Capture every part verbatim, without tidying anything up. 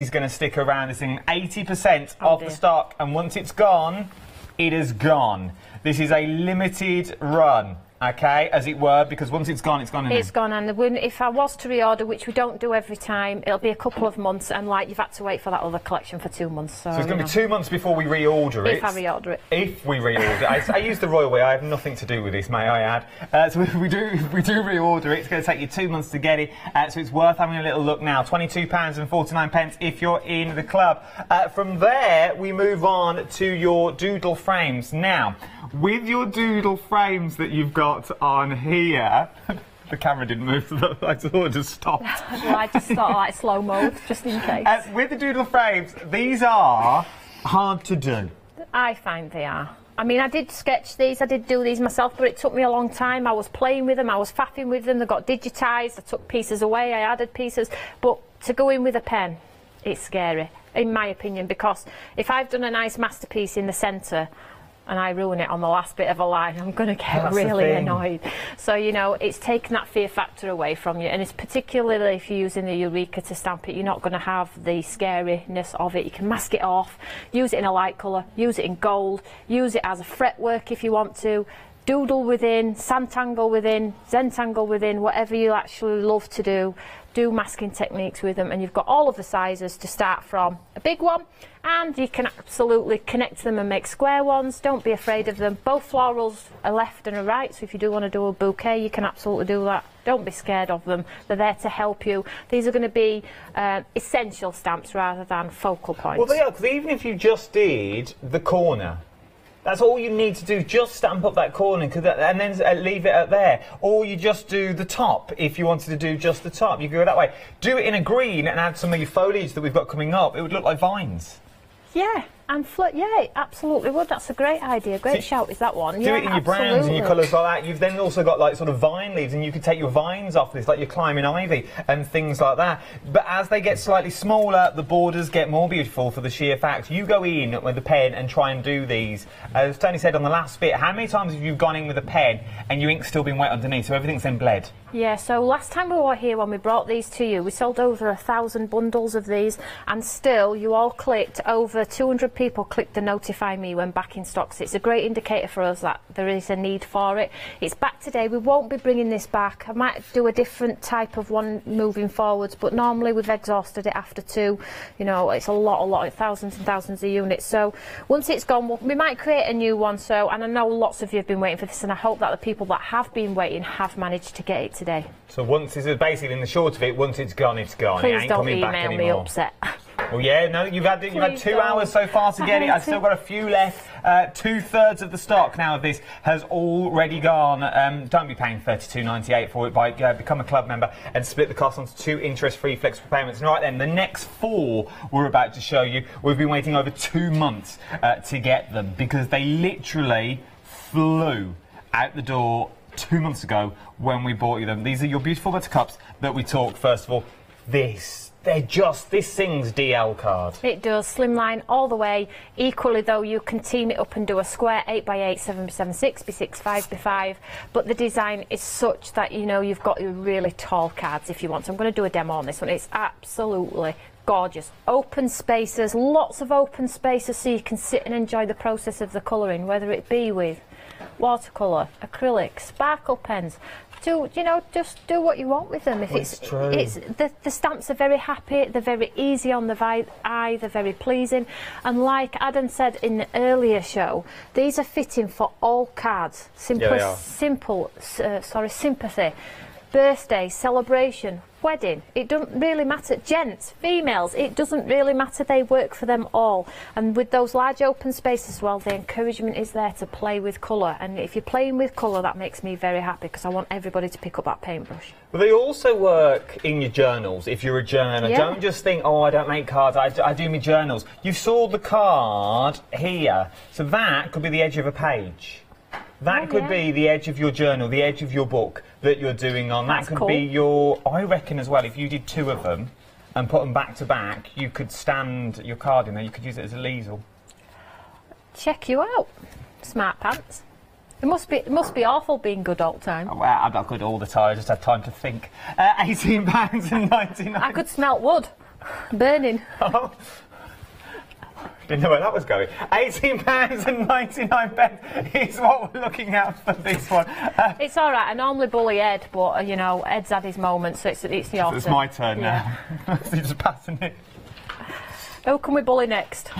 is going to stick around. It's in eighty percent oh of dear. the stock, and once it's gone, it is gone. This is a limited run, okay, as it were, because once it's gone, it's gone. It's gone, and the, if I was to reorder, which we don't do every time, it'll be a couple of months, and like you've had to wait for that other collection for two months. So, so it's going to be two months before we reorder it. If I reorder it. If we reorder it. I, I use the royal way. I have nothing to do with this, may I add. Uh, so if we do, if we do reorder it, it's going to take you two months to get it. Uh, so it's worth having a little look now. twenty-two pounds forty-nine if you're in the club. Uh, from there, we move on to your doodle frames. Now, with your doodle frames that you've got on here. The camera didn't move, so I thought it just stopped. I just thought like slow mode, just in case. Uh, with the doodle frames, these are hard to do. I find they are. I mean, I did sketch these, I did do these myself, but it took me a long time. I was playing with them, I was faffing with them, they got digitised, I took pieces away, I added pieces, but to go in with a pen, it's scary, in my opinion, because if I've done a nice masterpiece in the centre, and I ruin it on the last bit of a line, I'm going to get That's really annoyed. So, you know, it's taking that fear factor away from you, and it's particularly if you're using the Eureka to stamp it, you're not going to have the scariness of it. You can mask it off, use it in a light colour, use it in gold, use it as a fretwork if you want to, doodle within, santangle within, zentangle within, whatever you actually love to do. Do masking techniques with them, and you've got all of the sizes to start from. A big one, and you can absolutely connect them and make square ones. Don't be afraid of them. Both florals are left and a right, so if you do want to do a bouquet, you can absolutely do that. Don't be scared of them. They're there to help you. These are going to be uh, essential stamps rather than focal points. Well, they are, because even if you just did the corner, that's all you need to do, just stamp up that corner and then leave it at there. Or you just do the top, if you wanted to do just the top, you go that way. Do it in a green and add some of your foliage that we've got coming up, it would look like vines. Yeah, and fl- yeah, it absolutely would. That's a great idea, great so shout is that one. Do yeah, it in your browns and your colours like that. You've then also got like sort of vine leaves, and you can take your vines off this, like your climbing ivy and things like that. But as they get slightly smaller, the borders get more beautiful for the sheer fact. You go in with a pen and try and do these. As Tony said on the last bit, how many times have you gone in with a pen and your ink's still been wet underneath, so everything's then bled? Yeah, so last time we were here when we brought these to you, we sold over a thousand bundles of these, and still you all clicked, over two hundred people clicked the notify me when back in stock. So it's a great indicator for us that there is a need for it. It's back today, we won't be bringing this back. I might do a different type of one moving forwards, but normally we've exhausted it after two. You know, it's a lot, a lot, thousands and thousands of units. So once it's gone, we'll, we might create a new one. So, and I know lots of you have been waiting for this, and I hope that the people that have been waiting have managed to get it today. So once it's basically in the short of it, once it's gone, it's gone. Please it ain't don't coming email back anymore. Me upset. Well, yeah, no, you've had you've had two hours so far to get it. I've still got a few left. Uh, two thirds of the stock now of this has already gone. Um, don't be paying thirty-two ninety-eight for it. By uh, become a club member and split the cost onto two interest-free flexible payments. And right then, the next four we're about to show you, we've been waiting over two months uh, to get them because they literally flew out the door two months ago when we bought you them. These are your beautiful buttercups that we talked first of all. This. They're just, this thing's D L card. It does, slimline all the way. Equally though, you can team it up and do a square, eight by eight, seven by seven, six by six, five by five. But the design is such that, you know, you've got your really tall cards if you want. So I'm going to do a demo on this one. It's absolutely gorgeous. Open spaces, lots of open spaces, so you can sit and enjoy the process of the colouring, whether it be with watercolour, acrylic, sparkle pens. Do you know? Just do what you want with them. If it's, it's, true. it's the the stamps are very happy. They're very easy on the eye. They're very pleasing. And like Adam said in the earlier show, these are fitting for all cards. Simple, yeah, simple. Uh, sorry, sympathy, birthday, celebration, wedding. It doesn't really matter. Gents, females. It doesn't really matter. They work for them all. And with those large open spaces as well, the encouragement is there to play with colour. And if you're playing with colour, that makes me very happy because I want everybody to pick up that paintbrush. But they also work in your journals. If you're a journaler, yeah. Don't just think, oh, I don't make cards. I do, I do my journals. You saw the card here, so that could be the edge of a page. That oh, could yeah. be the edge of your journal, the edge of your book that you're doing on. That's that could cool. be your, I reckon as well, if you did two of them and put them back to back, you could stand your card in there, you could use it as a easel. Check you out, smart pants. It must be it must be awful being good all the time. Oh, well, I'm not good all the time, I just had time to think. Uh, eighteen pounds and ninety-nine. I could smell wood. burning. Oh. Didn't know where that was going. eighteen pounds ninety-nine is what we're looking at for this one. Uh, it's all right. I normally bully Ed, but, you know, Ed's had his moment, so it's, it's your turn. So it's my turn yeah. now. He's just passing it. Who can we bully next?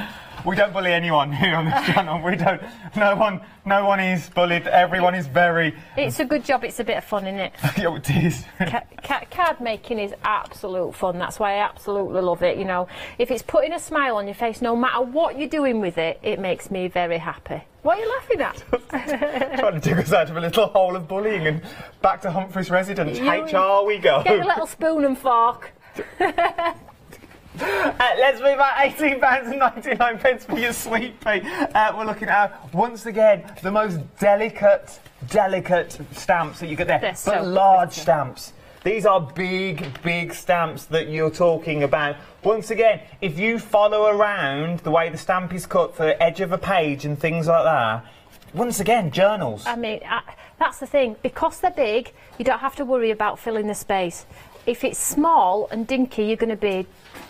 We don't bully anyone here on this channel. We don't. No one. No one is bullied. Everyone is very. It's a good job. It's a bit of fun, isn't it? Yeah, it is. Ca ca card making is absolute fun. That's why I absolutely love it. You know, if it's putting a smile on your face, no matter what you're doing with it, it makes me very happy. What are you laughing at? Trying to dig us out of a little hole of bullying and back to Humphreys residence. You, H R we go. Get a little spoon and fork. Uh, let's move out eighteen pounds ninety-nine for your sweet pea. Uh, we're looking at, once again, the most delicate, delicate stamps that you get there. They're but so large pretty. stamps. These are big, big stamps that you're talking about. Once again, if you follow around the way the stamp is cut for the edge of a page and things like that, once again, journals. I mean, I, that's the thing. Because they're big, you don't have to worry about filling the space. If it's small and dinky, you're going to be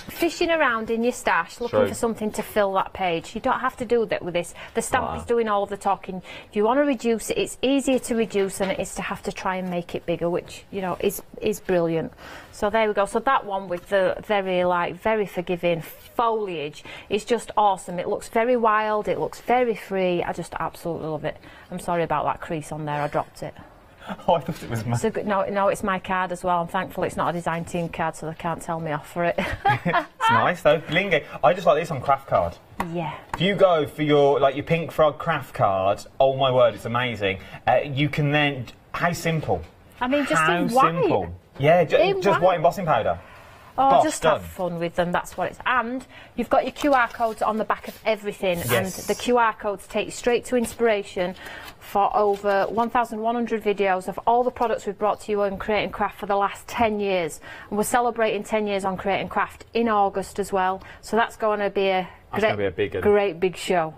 fishing around in your stash looking True. for something to fill that page. You don't have to do that with this. The stamp wow. is doing all the talking. If you want to reduce it, it's easier to reduce than it is to have to try and make it bigger, which, you know, is is brilliant. So there we go. So that one with the very, like, very forgiving foliage is just awesome. It looks very wild. It looks very free. I just absolutely love it. I'm sorry about that crease on there. I dropped it. Oh, I thought it was my... So, no, no, it's my card as well. I'm thankful it's not a design team card, so they can't tell me off for it. It's nice, though. Blingy. I just like this on craft card. Yeah. If you go for your, like, your Pink Frog craft card, oh, my word, it's amazing. Uh, you can then... How simple. I mean, just how in white. Simple. Yeah, ju in just white. white embossing powder. Oh, Boss, just done. have fun with them, that's what it's. And you've got your Q R codes on the back of everything, yes. and the Q R codes take you straight to inspiration for over one thousand one hundred videos of all the products we've brought to you on Creating Craft for the last ten years. And we're celebrating ten years on Creating Craft in August as well, so that's going to be a, great, be a big great big show.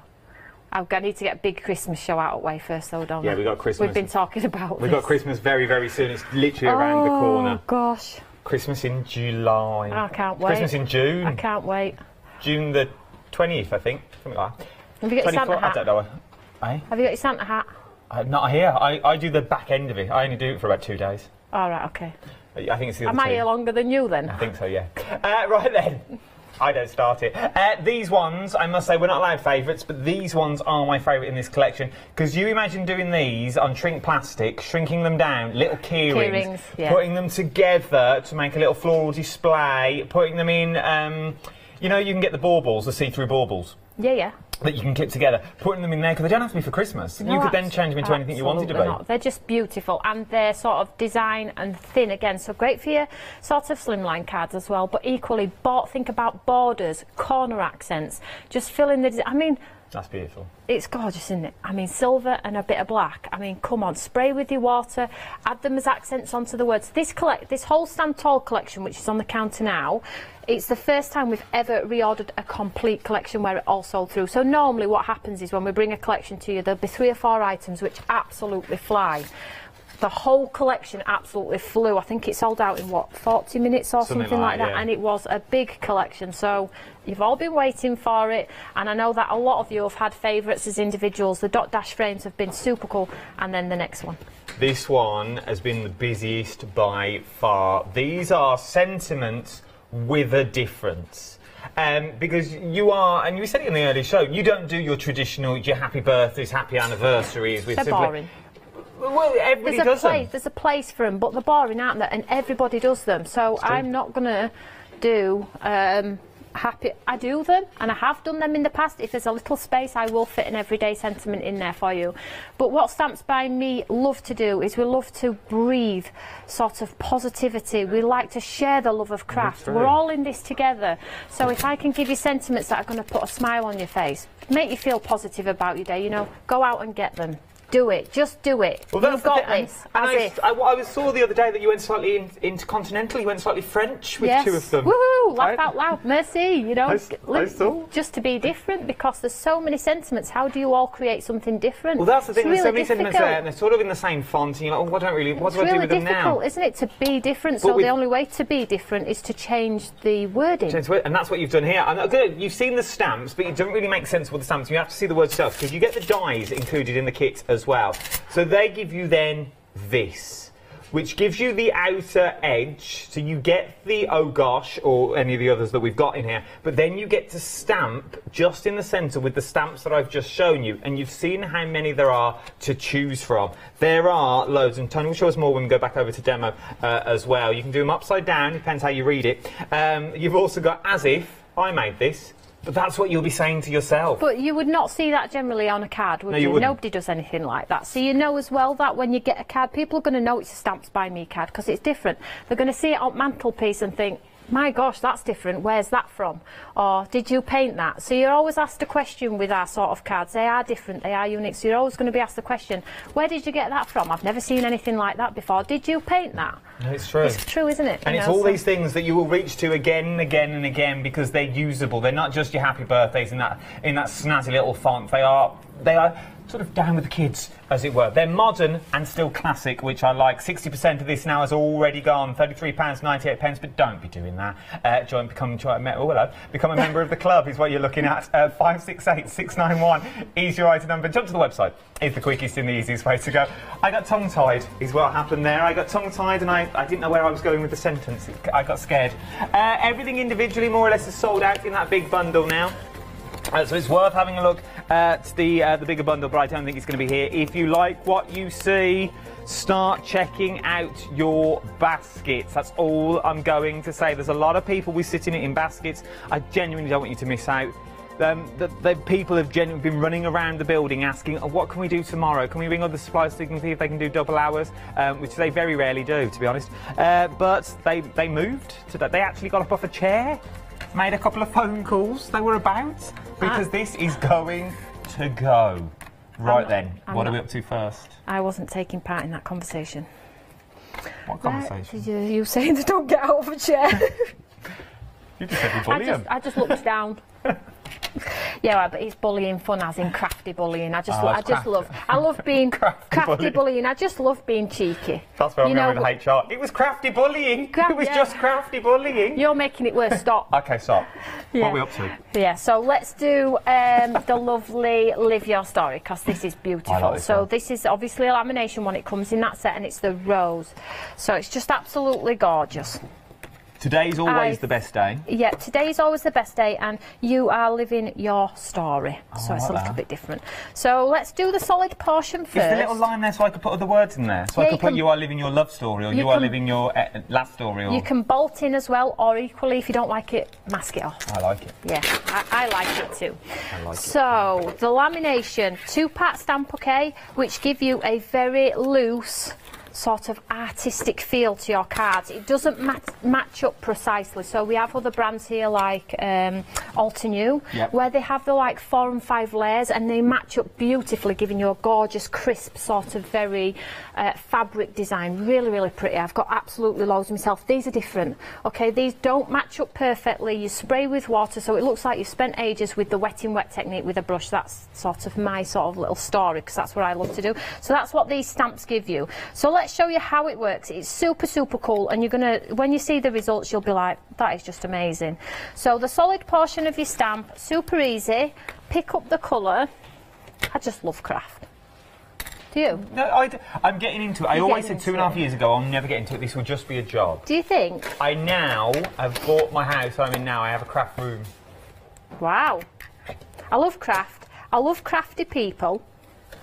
I need to get a big Christmas show out of the way first, though, don't I? Yeah, we've got Christmas. We've been talking about We've this. got Christmas very, very soon. It's literally around oh, the corner. Oh, gosh. Christmas in July. I can't wait. Christmas in June. I can't wait. June the twentieth, I think. Something like that. Have you got your Santa hat? I don't know. Eh? Have you got your Santa hat? Uh, not here. I, I do the back end of it. I only do it for about two days. All right, OK. I think it's the other Am I two. here longer than you, then? I think so, yeah. Uh, right, then. I don't start it. Uh, these ones, I must say, we're not allowed favourites, but these ones are my favourite in this collection. Because you imagine doing these on shrink plastic, shrinking them down, little key, key rings, rings yeah. putting them together to make a little floral display, putting them in, um, you know, you can get the baubles, the see-through baubles. Yeah, yeah. That you can clip together, putting them in there, because they don't have to be for Christmas. No, you could then change them into anything you wanted to be. Not. They're just beautiful, and they're sort of design and thin again, so great for your sort of slimline cards as well, but equally, think about borders, corner accents, just fill in the... I mean... That's beautiful. It's gorgeous, isn't it? I mean, silver and a bit of black. I mean, come on, spray with your water, add them as accents onto the words. This collect, this whole Stand Tall collection, which is on the counter now, it's the first time we've ever reordered a complete collection where it all sold through. So normally what happens is when we bring a collection to you, there'll be three or four items which absolutely fly. The whole collection absolutely flew. I think it sold out in, what, forty minutes or something, something like, like that, yeah. and it was a big collection. So you've all been waiting for it, and I know that a lot of you have had favourites as individuals. The dot dash frames have been super cool, and then the next one. This one has been the busiest by far. These are sentiments with a difference. Um, because you are, and you said it in the early show, you don't do your traditional, your happy birthdays, happy anniversaries. With they're simply, boring. Well, everybody there's a does place, them. There's a place for them, but they're boring, aren't they? And everybody does them. So I'm not going to do um, happy... I do them, and I have done them in the past. If there's a little space, I will fit an everyday sentiment in there for you. But what Stamps by Me love to do is we love to breathe sort of positivity. We like to share the love of craft. We're all in this together. So if I can give you sentiments that are going to put a smile on your face, make you feel positive about your day, you know, go out and get them. do it. Just do it. Well, that's You've got thing. this. And I, I, I saw the other day that you went slightly in, intercontinental. You went slightly French with yes. two of them. Woohoo! Laugh out loud. Merci. You know, I, I saw. just to be different, because there's so many sentiments. How do you all create something different? Well, that's the thing. It's there's really so many difficult. sentiments there, and they're sort of in the same font. And you're like, oh, what do I really? What it's do I really do with them now? It's really difficult, isn't it, to be different? But so the only way to be different is to change the wording. Change word, and that's what you've done here. And good. You've seen the stamps, but it doesn't really make sense with the stamps. You have to see the word stuff, because you get the dies included in the kit as well. So they give you then this, which gives you the outer edge, so you get the oh gosh or any of the others that we've got in here, but then you get to stamp just in the centre with the stamps that I've just shown you, and you've seen how many there are to choose from. There are loads, and Toni will show us more when we go back over to demo uh, as well. You can do them upside down, depends how you read it. Um, you've also got as if, I made this. But that's what you'll be saying to yourself. But you would not see that generally on a card, would no, you? you? Nobody does anything like that. So you know as well that when you get a card, people are going to know it's a Stamps by Me card, because it's different. They're going to see it on mantelpiece and think, my gosh, that's different, where's that from? Or, did you paint that? So you're always asked a question with our sort of cards. They are different, they are unique, so you're always going to be asked the question, where did you get that from? I've never seen anything like that before. Did you paint that? No, it's true. It's true, isn't it? And you it's know, all so. these things that you will reach to again and again and again, because they're usable. They're not just your happy birthdays in that, in that snazzy little font. They are... They are sort of down with the kids, as it were. They're modern and still classic, which I like. sixty percent of this now has already gone, thirty-three pounds ninety-eight, but don't be doing that. Uh, join, become, join, oh, hello. become a member of the club is what you're looking at. Uh, five six eight, six nine one is your item number. Jump to the website. It's the quickest and the easiest way to go. I got tongue-tied is what happened there. I got tongue-tied and I, I didn't know where I was going with the sentence. I got scared. Uh, everything individually more or less is sold out in that big bundle now. Uh, so it's worth having a look at the, uh, the bigger bundle, but I don't think it's going to be here. If you like what you see, start checking out your baskets. That's all I'm going to say. There's a lot of people we're sitting in baskets. I genuinely don't want you to miss out. Um, the, the people have genuinely been running around the building asking, oh, what can we do tomorrow? Can we ring other suppliers to see if they can do double hours? Um, which they very rarely do, to be honest. Uh, but they, they moved today. They actually got up off a chair, made a couple of phone calls they were about, because ah. this is going to go. Right I'm, then, I'm what not. are we up to first? I wasn't taking part in that conversation. What conversation? Uh, you, you saying they don't get out of a chair. You just said I just, I just looked down. Yeah, but it's bullying fun, as in crafty bullying. I just, oh, I just love, I love being crafty, crafty bullying. bullying. I just love being cheeky. That's where I'm going with H R. It was crafty bullying. Cra it was yeah. just crafty bullying. You're making it worse. Stop. Okay, stop. Yeah. What are we up to? Yeah. So let's do um, the lovely Live Your Story, because this is beautiful. I like this so one. This is obviously a lamination one. It comes in that set, and it's the rose. So it's just absolutely gorgeous. Today's always I've, the best day. Yeah, today's always the best day, and you are living your story. Oh, so it's like a little that. bit different. So let's do the solid portion first. Is the little line there so I could put other words in there? So yeah, I could put can, you are living your love story, or you, you can, are living your uh, last story. Or... You can bolt in as well, or equally, if you don't like it, mask it off. I like it. Yeah, I, I like it too. I like so it. So the lamination, two-part stamp bouquet, which give you a very loose... sort of artistic feel to your cards. It doesn't mat match up precisely, so we have other brands here like um, Altenew, yep. where they have the like four and five layers and they match up beautifully, giving you a gorgeous crisp sort of very uh, fabric design. Really, really pretty. I've got absolutely loads myself. These are different. Okay, these don't match up perfectly. You spray with water so it looks like you've spent ages with the wetting wet technique with a brush. That's sort of my sort of little story, because that's what I love to do. So that's what these stamps give you. So let's Let's show you how it works. It's super, super cool, and you're gonna, when you see the results, you'll be like, that is just amazing. So the solid portion of your stamp, super easy. Pick up the colour. I just love craft. Do you? No, I d I'm getting into it. You're I always said two and a half it. years ago, I'll never get into it. This will just be a job. Do you think? I now have bought my house. I'm in now. I have a craft room. Wow. I love craft. I love crafty people,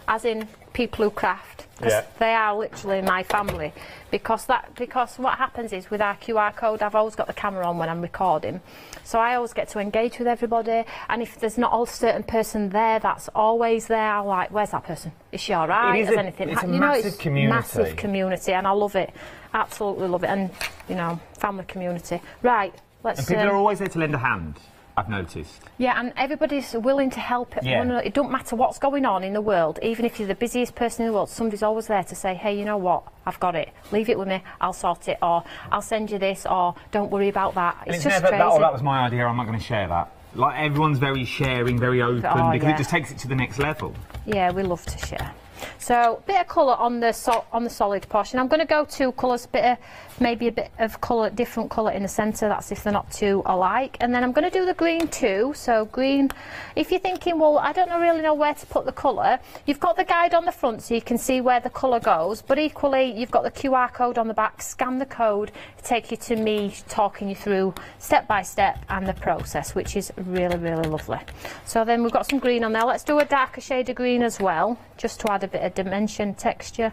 as in people who craft. Yeah. They are literally my family, because that because what happens is with our Q R code, I've always got the camera on when I'm recording, so I always get to engage with everybody. And if there's not a certain person there that's always there, like, where's that person? Is she all right? Is anything? It's a massive community. Massive community, and I love it. Absolutely love it, and you know, family community. Right, let's. And people um, are always there to lend a hand. I've noticed. Yeah, and everybody's willing to help. Yeah. One another. It don't matter what's going on in the world, even if you're the busiest person in the world, somebody's always there to say, hey, you know what, I've got it, leave it with me, I'll sort it, or I'll send you this, or don't worry about that. It's, it's just never, crazy. That, oh, that was my idea, I'm not going to share that. Like, everyone's very sharing, very open, oh, because yeah. it just takes it to the next level. Yeah, we love to share. So, bit of colour on the so on the solid portion. I'm going to go two colours, bit of, maybe a bit of colour, different colour in the centre. That's if they're not too alike. And then I'm going to do the green too. So green. If you're thinking, well, I don't really know where to put the colour, you've got the guide on the front so you can see where the colour goes. But equally, you've got the Q R code on the back. Scan the code, take you to me talking you through step by step and the process, which is really, really lovely. So then we've got some green on there. Let's do a darker shade of green as well, just to add a bit of dimension, texture.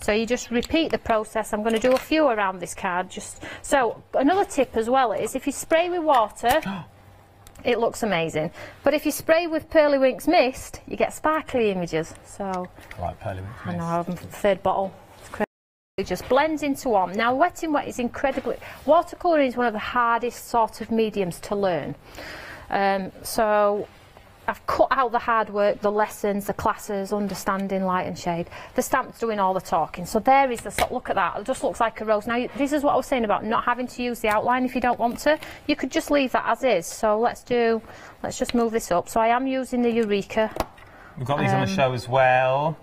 So you just repeat the process. I'm going to do a few around this card. Just so another tip as well is if you spray with water, it looks amazing. But if you spray with Pearly Winks mist, you get sparkly images. So I like Pearly Winks mist. I know, I'm third bottle. It just blends into one. Now, wet in wet is incredibly. Watercolouring is one of the hardest sort of mediums to learn. Um, so. I've cut out the hard work, the lessons, the classes, understanding light and shade. The stamp's doing all the talking. So there is the, look at that, it just looks like a rose. Now, this is what I was saying about not having to use the outline if you don't want to. You could just leave that as is. So let's do, let's just move this up. So I am using the Eureka. We've got these um, on the show as well.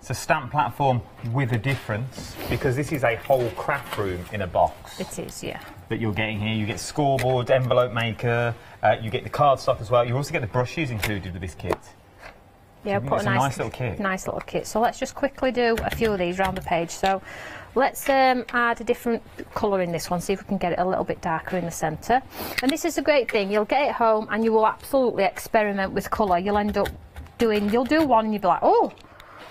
It's a stamp platform with a difference, because this is a whole craft room in a box. It is, yeah. That you're getting here. You get scoreboard, envelope maker, uh, you get the cardstock as well. You also get the brushes included with this kit. Yeah, so put a nice, a nice little kit. Nice little kit. So let's just quickly do a few of these round the page. So let's um, add a different colour in this one, see if we can get it a little bit darker in the centre. And this is a great thing. You'll get it home and you will absolutely experiment with colour. You'll end up doing, you'll do one and you'll be like, oh,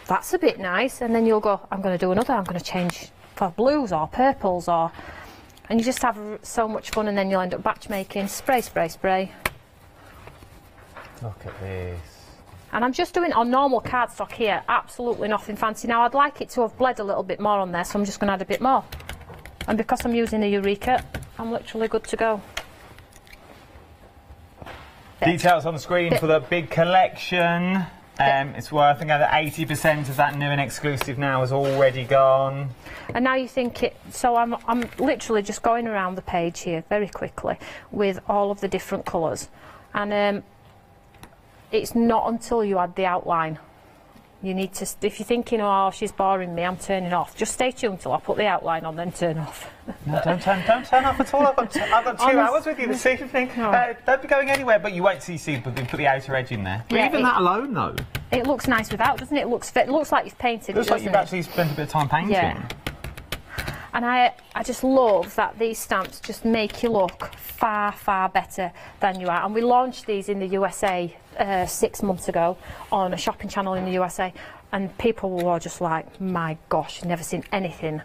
that's a bit nice, and then you'll go, I'm going to do another, I'm going to change for blues or purples, or, and you just have so much fun, and then you'll end up batch making. Spray, spray, spray. Look at this. And I'm just doing on normal cardstock here, absolutely nothing fancy. Now I'd like it to have bled a little bit more on there, so I'm just going to add a bit more. And because I'm using the Eureka, I'm literally good to go. Bit. Details on the screen bit. For the big collection. Um, it's worth, I think, either eighty percent of that new and exclusive now is already gone. And now you think it, so I'm, I'm literally just going around the page here very quickly with all of the different colours. And um, it's not until you add the outline. You need to, if you're thinking, oh, she's boring me, I'm turning off, just stay tuned till I put the outline on, then turn off. No, don't turn, don't turn off at all. I've got, t I've got two Honest. hours with you this evening. No. Uh, don't be going anywhere, but you wait till you see, but put the outer edge in there. But yeah, even it, that alone, though. It looks nice without, doesn't it? It looks, it looks like you've painted it, looks like you've it? actually spent a bit of time painting. Yeah. And I, I just love that these stamps just make you look far, far better than you are. And we launched these in the U S A uh, six months ago on a shopping channel in the U S A. And people were just like, my gosh, never seen anything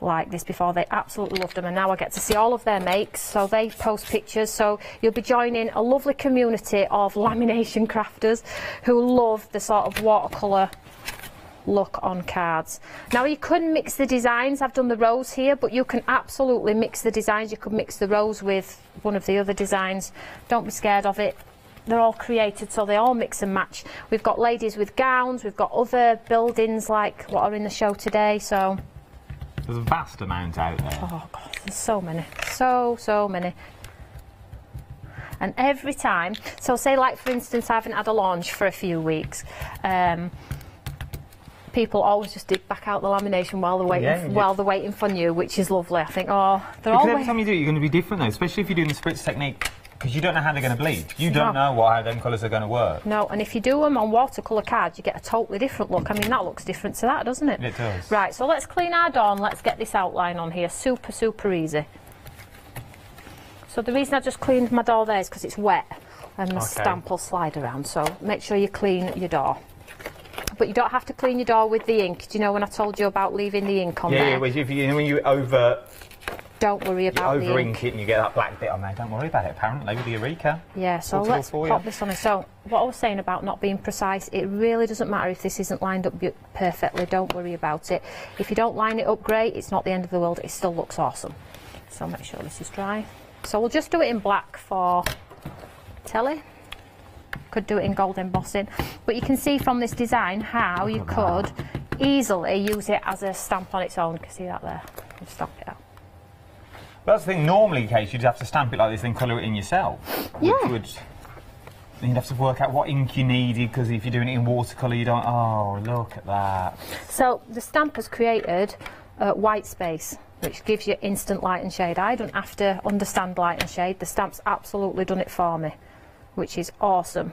like this before. They absolutely loved them, and now I get to see all of their makes, so they post pictures, so you'll be joining a lovely community of lamination crafters who love the sort of watercolour look on cards. Now you can mix the designs. I've done the rose here, but you can absolutely mix the designs. You could mix the rose with one of the other designs. Don't be scared of it. They're all created, so they all mix and match. We've got ladies with gowns, we've got other buildings like what are in the show today, so there's a vast amount out there. Oh God, there's so many, so so many. And every time, so say like for instance I haven't had a launch for a few weeks, um, people always just dig back out the lamination while they're waiting, yeah, yeah. while they're waiting for you, which is lovely. I think, oh, they're all. Every time you do it, you're going to be different though, especially if you're doing the spritz technique, because you don't know how they're going to bleed. You don't no. know what, how them colours are going to work. No, and if you do them on watercolour cards, you get a totally different look. I mean, that looks different to that, doesn't it? It does. Right, so let's clean our dawn. Let's get this outline on here. Super, super easy. So the reason I just cleaned my door there is because it's wet and the okay. stamp will slide around. So make sure you clean your door. But you don't have to clean your door with the ink. Do you know when I told you about leaving the ink on yeah, there? Yeah, well, if you, when you over... Don't worry about it. You over ink it and you get that black bit on there. Don't worry about it, apparently, with the Eureka. Yeah, so let's pop this on. So, what I was saying about not being precise, it really doesn't matter if this isn't lined up perfectly. Don't worry about it. If you don't line it up great, it's not the end of the world. It still looks awesome. So, make sure this is dry. So, we'll just do it in black for telly. Could do it in gold embossing, but you can see from this design how you could easily use it as a stamp on its own. You can see that there. Just stamp it out. That's the thing. Normally, in case you'd have to stamp it like this and colour it in yourself. Yeah. Which would, you'd have to work out what ink you needed, because if you're doing it in watercolour, you don't. Oh, look at that. So the stamp has created uh, white space, which gives you instant light and shade. I don't have to understand light and shade. The stamp's absolutely done it for me, which is awesome.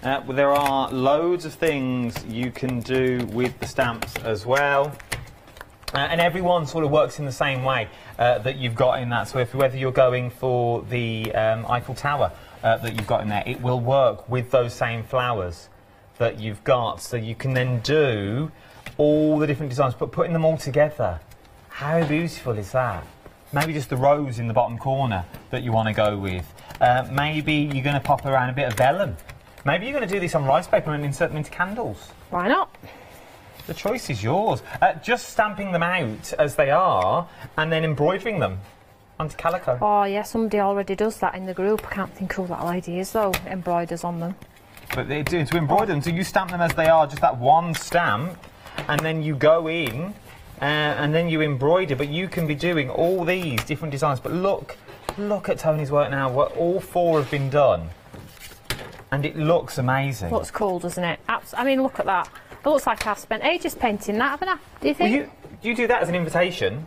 Uh, well, there are loads of things you can do with the stamps as well. Uh, and everyone sort of works in the same way uh, that you've got in that. So if, whether you're going for the um, Eiffel Tower uh, that you've got in there, it will work with those same flowers that you've got. So you can then do all the different designs, but putting them all together. How beautiful is that? Maybe just the rose in the bottom corner that you want to go with. Uh, maybe you're going to pop around a bit of vellum. Maybe you're going to do this on rice paper and insert them into candles. Why not? The choice is yours. Uh, just stamping them out as they are and then embroidering them onto calico. Oh yeah, somebody already does that in the group. I can't think who that lady is though, embroiders on them. But they do, to embroider them, so you stamp them as they are, just that one stamp, and then you go in uh, and then you embroider, but you can be doing all these different designs. But look, look at Toni's work now, where all four have been done. And it looks amazing. Looks cool, doesn't it? Abs I mean, look at that. It looks like I've spent ages painting that, haven't I? Do you think? Well, you, you do that as an invitation.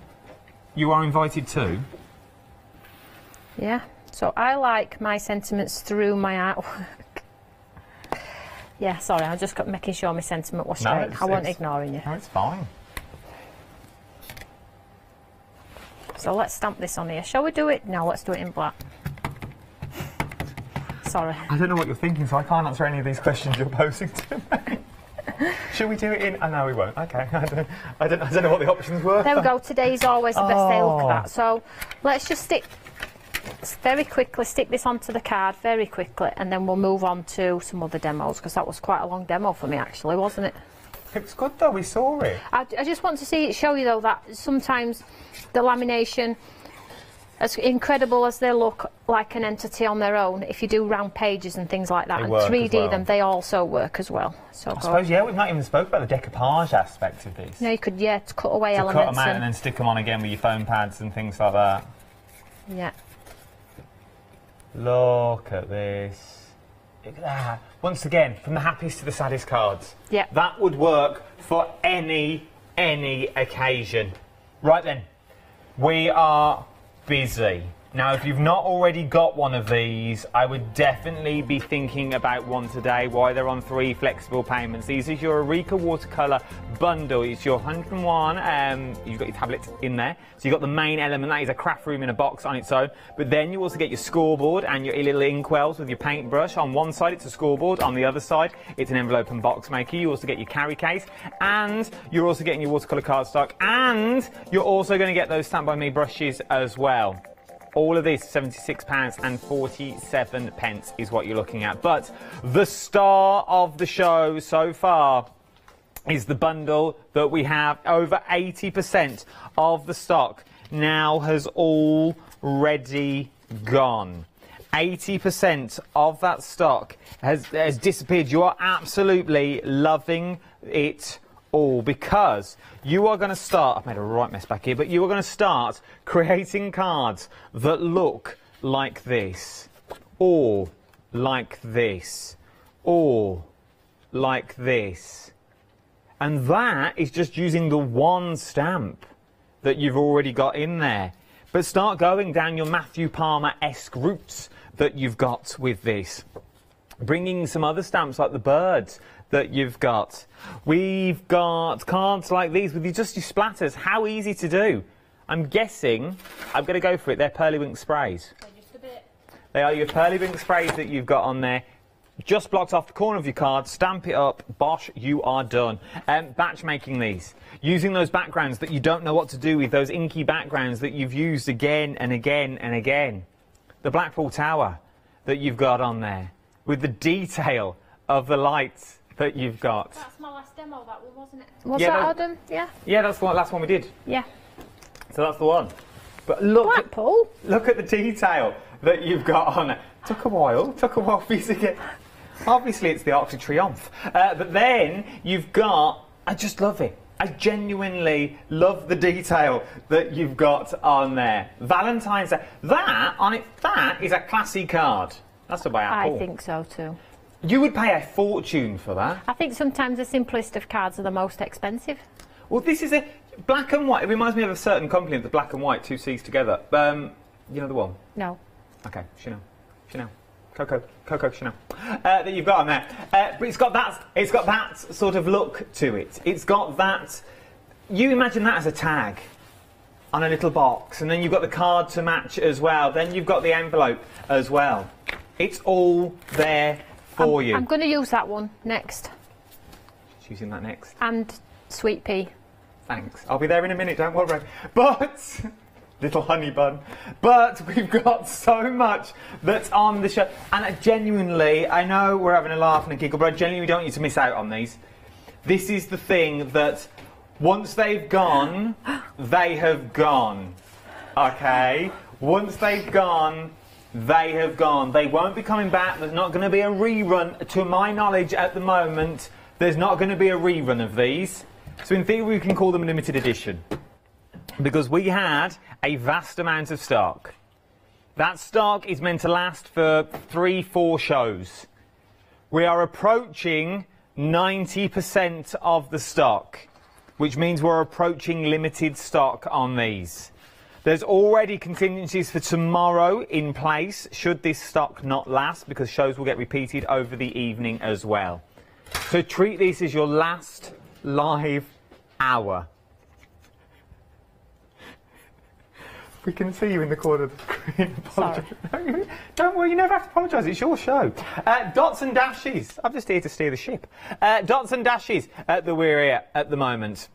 You are invited too. Yeah. So I like my sentiments through my artwork. Yeah, sorry, I just got making sure my sentiment was straight. No, I wasn't ignoring you. No, it's fine. So let's stamp this on here. Shall we do it? No, let's do it in black. Sorry. I don't know what you're thinking, so I can't answer any of these questions you're posing to me. Should we do it in? Oh, no, we won't. Okay. I don't, I, don't, I don't know what the options were. There we go. Today's always the oh. best day. Look at that. So let's just stick, very quickly, stick this onto the card very quickly, and then we'll move on to some other demos, because that was quite a long demo for me, actually, wasn't it? It was good, though. We saw it. I, I just want to see, show you, though, that sometimes the lamination, as incredible as they look like an entity on their own, if you do round pages and things like that they and three D well. them, they also work as well. So I go. suppose, yeah, we've not even spoke about the decoupage aspect of these. No, you could, yeah, to cut away to elements. Cut them out and, and then stick them on again with your foam pads and things like that. Yeah. Look at this. Look at that. Once again, from the happiest to the saddest cards. Yeah. That would work for any, any occasion. Right then, we are busy. Now, if you've not already got one of these, I would definitely be thinking about one today. Why they're on three flexible payments. These is your Eureka watercolour bundle. It's your one hundred and one. Um, you've got your tablet in there. So you've got the main element. That is a craft room in a box on its own. But then you also get your scoreboard and your little inkwells with your paintbrush. On one side, it's a scoreboard. On the other side, it's an envelope and box maker. You also get your carry case. And you're also getting your watercolour cardstock. And you're also going to get those Stamp by Me brushes as well. All of this, seventy-six pounds forty-seven is what you're looking at. But the star of the show so far is the bundle that we have. Over eighty percent of the stock now has already gone. eighty percent of that stock has, has disappeared. You are absolutely loving it all, because you are going to start, I've made a right mess back here, but you are going to start creating cards that look like this, or like this, or like this. And that is just using the one stamp that you've already got in there. But start going down your Matthew Palmer-esque routes that you've got with this. Bringing some other stamps like the birds that you've got. We've got cards like these with just your splatters. How easy to do. I'm guessing, I'm going to go for it, they're Pearly Winks sprays. They're just a bit. They are your Pearly Winks sprays that you've got on there. Just blocked off the corner of your card, stamp it up, bosh, you are done. Um, batch making these. Using those backgrounds that you don't know what to do with, those inky backgrounds that you've used again and again and again. The Blackpool Tower that you've got on there, with the detail of the lights that you've got. That's my last demo, that one, wasn't it? Was yeah, that Adam? Yeah. Yeah, that's the last one we did. Yeah. So that's the one. But look, Blackpool. Look at the detail that you've got on it. Took a while. Took a while for you to get. Obviously, it's the Arc de Triomphe. Uh, but then you've got. I just love it. I genuinely love the detail that you've got on there. Valentine's Day. That on it. That is a classy card. That's about Apple. I think so too. You would pay a fortune for that. I think sometimes the simplest of cards are the most expensive. Well, this is a black and white. It reminds me of a certain company of the black and white, two C's together. Um, you know the one? No. Okay, Chanel. Chanel. Coco. Coco Chanel. Uh, that you've got on there. Uh, but it's got that. It's got that sort of look to it. It's got that. You imagine that as a tag on a little box, and then you've got the card to match as well. Then you've got the envelope as well. It's all there for I'm, you. I'm going to use that one next. She's using that next. And sweet pea. Thanks. I'll be there in a minute, don't worry. But, little honey bun, but we've got so much that's on the show. And I genuinely, I know we're having a laugh and a giggle, but I genuinely don't need to miss out on these. This is the thing that once they've gone, they have gone. Okay? Once they've gone, they have gone. They won't be coming back. There's not going to be a rerun. To my knowledge at the moment, there's not going to be a rerun of these. So in theory, we can call them a limited edition, because we had a vast amount of stock. That stock is meant to last for three, four shows. We are approaching ninety percent of the stock, which means we're approaching limited stock on these. There's already contingencies for tomorrow in place, should this stock not last, because shows will get repeated over the evening as well. So treat this as your last live hour. We can see you in the corner of the screen. Sorry. Don't worry, you never have to apologise, it's your show. Uh, dots and dashes. I'm just here to steer the ship. Uh, dots and dashes at the we're here at the moment.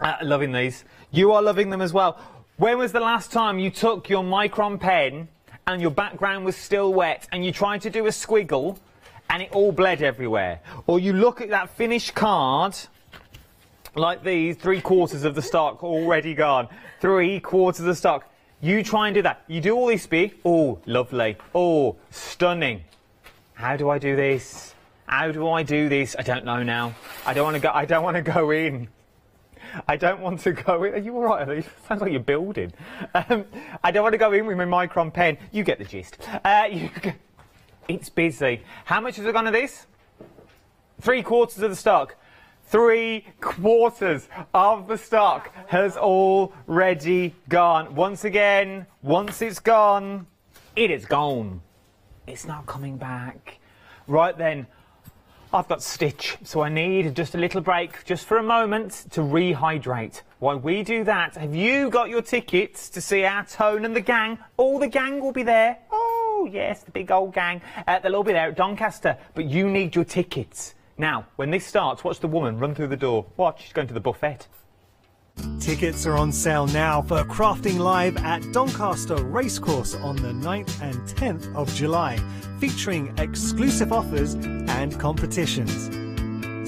Uh, loving these. You are loving them as well. When was the last time you took your micron pen and your background was still wet and you tried to do a squiggle and it all bled everywhere? Or you look at that finished card, like these, three quarters of the stock already gone. Three quarters of the stock. You try and do that. You do all these speed. Oh, lovely. Oh, stunning. How do I do this? How do I do this? I don't know now. I don't want to go. I don't want to go in. I don't want to go in. Are you all right? It sounds like you're building. Um, I don't want to go in with my micron pen. You get the gist. Uh, you get... It's busy. How much has it gone to this? Three quarters of the stock. Three quarters of the stock has already gone. Once again, once it's gone, it is gone. It's not coming back. Right then, I've got stitch, so I need just a little break, just for a moment, to rehydrate. While we do that, have you got your tickets to see our Tone and the gang? All the gang will be there. Oh, yes, the big old gang. Uh, they'll all be there at Doncaster, but you need your tickets. Now, when this starts, watch the woman run through the door. Watch, she's going to the buffet. Tickets are on sale now for Crafting Live at Doncaster Racecourse on the ninth and tenth of July, featuring exclusive offers and competitions.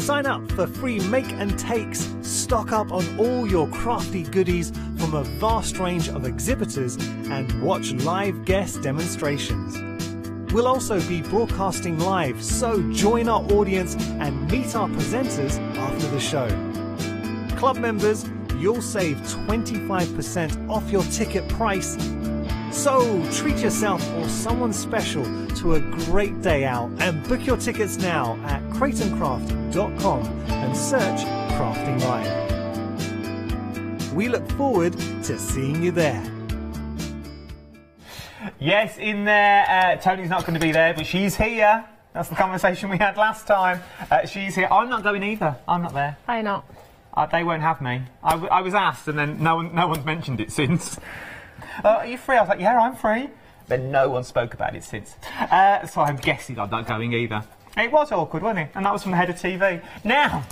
Sign up for free make and takes, stock up on all your crafty goodies from a vast range of exhibitors, and watch live guest demonstrations. We'll also be broadcasting live, so join our audience and meet our presenters after the show. Club members, you'll save twenty-five percent off your ticket price. So treat yourself or someone special to a great day out and book your tickets now at crate and craft dot com and search Crafting Live. We look forward to seeing you there. Yes, in there. Uh, Tony's not going to be there, but she's here. That's the conversation we had last time. Uh, she's here. I'm not going either. I'm not there. I'm not. Uh, they won't have me. I, w I was asked, and then no one, no one's mentioned it since. uh, are you free? I was like, yeah, I'm free. Then no one spoke about it since. Uh, so I'm guessing I'm not going either. It was awkward, wasn't it? And that was from the head of T V. Now,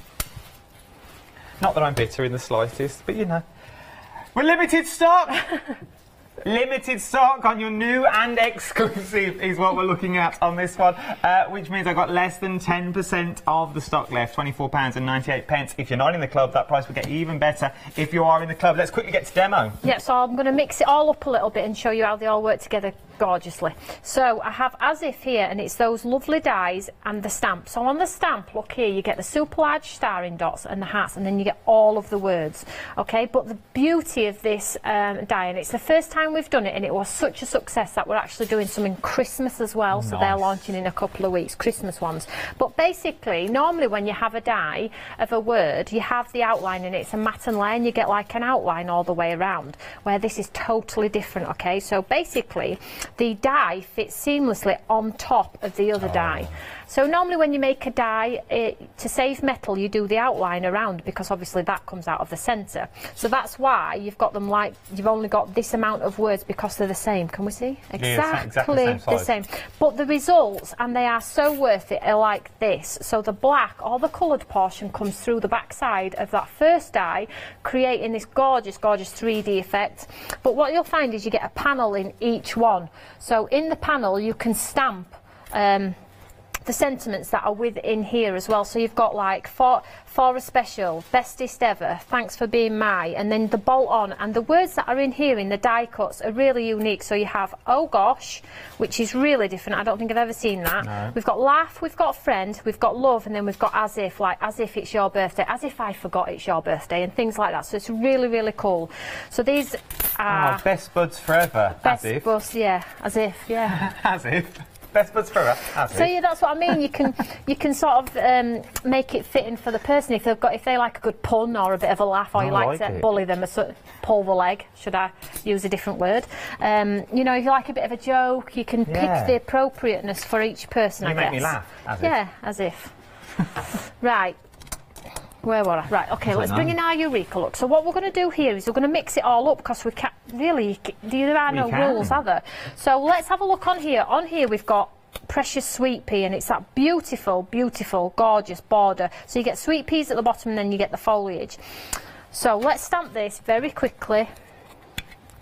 not that I'm bitter in the slightest, but you know, we're limited stock. Limited stock on your new and exclusive is what we're looking at on this one, uh, which means I've got less than ten percent of the stock left, twenty-four pounds ninety-eight. If you're not in the club, that price will get even better. If you are in the club, let's quickly get to demo. Yeah, so I'm going to mix it all up a little bit and show you how they all work together gorgeously. So I have As If here, and it's those lovely dies and the stamp. So on the stamp, look here, you get the super large starring dots and the hearts, and then you get all of the words, okay? But the beauty of this um, die, and it's the first time we've done it, and it was such a success that we're actually doing some in Christmas as well. Nice. So they're launching in a couple of weeks, Christmas ones. But basically, normally when you have a die of a word, you have the outline and it's a matte and layer, and you get like an outline all the way around, where this is totally different, okay? So basically, the die fits seamlessly on top of the other oh. die. So normally when you make a die, it, to save metal, you do the outline around, because obviously that comes out of the centre. So that's why you've got them like, you've only got this amount of words, because they're the same. Can we see? Exactly, yeah, exactly the same. But the results, and they are so worth it, are like this. So the black, all the coloured portion, comes through the back side of that first die, creating this gorgeous, gorgeous three D effect. But what you'll find is you get a panel in each one. So in the panel, you can stamp um, the sentiments that are within here as well. So you've got like four... For a special, bestest ever, thanks for being my, and then the bolt on, and the words that are in here in the die cuts are really unique. So you have oh gosh, which is really different. I don't think I've ever seen that. No. We've got laugh, we've got friend, we've got love, and then we've got as if, like as if it's your birthday, as if I forgot it's your birthday, and things like that. So it's really, really cool. So these are oh, best buds forever. Best as if. Buds, yeah, as if, yeah. As if. Best buds forever. As so if. Yeah, that's what I mean. You can you can sort of um, make it fitting for the person. If they've got, if they like a good pun or a bit of a laugh, or you like, like to it. bully them, or so, pull the leg. Should I use a different word? Um, you know, if you like a bit of a joke, you can yeah. pick the appropriateness for each person. You I make guess. me laugh. As yeah, if. as if. Right. Where were I? Right, okay, let's know. bring in our Eureka look. So what we're going to do here is we're going to mix it all up, because we can't really. There are no rules, are there? So let's have a look on here. On here we've got Precious Sweet Pea, and it's that beautiful, beautiful, gorgeous border. So you get sweet peas at the bottom, and then you get the foliage. So let's stamp this very quickly